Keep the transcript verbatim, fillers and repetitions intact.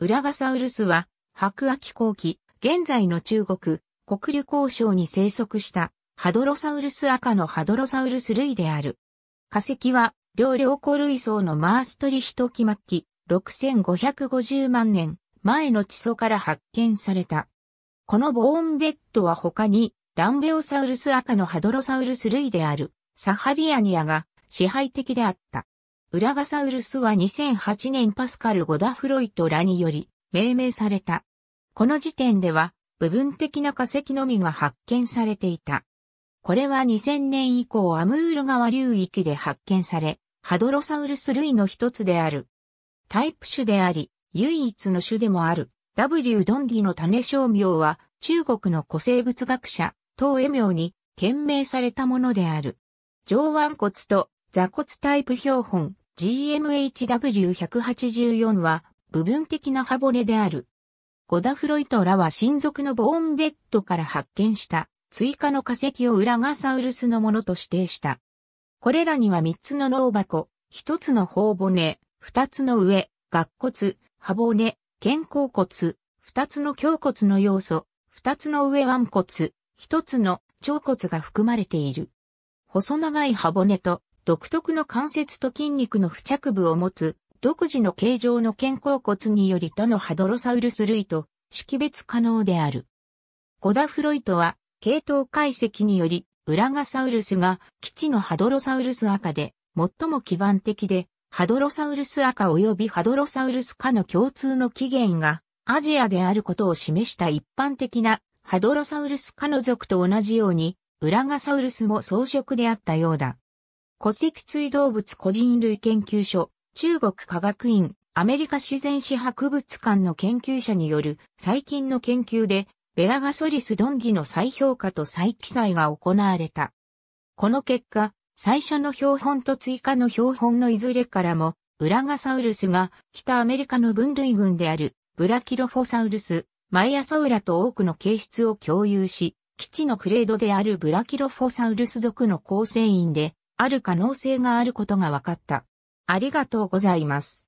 ウラガサウルスは、白亜紀後期、現在の中国、黒竜江省に生息した、ハドロサウルス亜科のハドロサウルス類である。化石は、両稜古類層のマーストリヒト紀末期、ろくせんごひゃくごじゅうまんねん前の地層から発見された。このボーンベッドは他に、ランベオサウルス亜科のハドロサウルス類である、サハリアニアが支配的であった。ウラガサウルスはにせんはちねんパスカル・ゴダフロイトらにより命名された。この時点では、部分的な化石のみが発見されていた。これはにせんねん以降アムール川流域で発見され、ハドロサウルス類の一つである。タイプ種であり、唯一の種でもある、ダブリュー ドンギの種小名は、中国の古生物学者、唐永明に献名されたものである。上腕骨と座骨タイプ標本、ジーエムエイチダブリューいちはちよん は、部分的な刃骨である。ゴダフロイトらは親族のボーンベッドから発見した追加の化石をウラガサウルスのものと指定した。これらにはみっつの脳箱、ひとつの頬骨、ふたつの上、顎骨、刃骨、肩甲骨、ふたつの胸骨の要素、ふたつの上腕骨、ひとつの腸骨が含まれている。細長い刃骨と独特の関節と筋肉の付着部を持つ。独自の形状の肩甲骨により他のハドロサウルス類と識別可能である。ゴダフロイトは系統解析によりウラガサウルスが基地のハドロサウルス亜科で最も基盤的でハドロサウルス亜科及びハドロサウルス科の共通の起源がアジアであることを示した一般的なハドロサウルス科の属と同じようにウラガサウルスも草食であったようだ。古脊椎動物個人類研究所中国科学院アメリカ自然史博物館の研究者による最近の研究でベラガソリスドンギの再評価と再記載が行われた。この結果、最初の標本と追加の標本のいずれからもウラガサウルスが北アメリカの分類群であるブラキロフォサウルス、マイアソウラと多くの形質を共有し、基地のクレードであるブラキロフォサウルス属の構成員である可能性があることが分かった。ありがとうございます。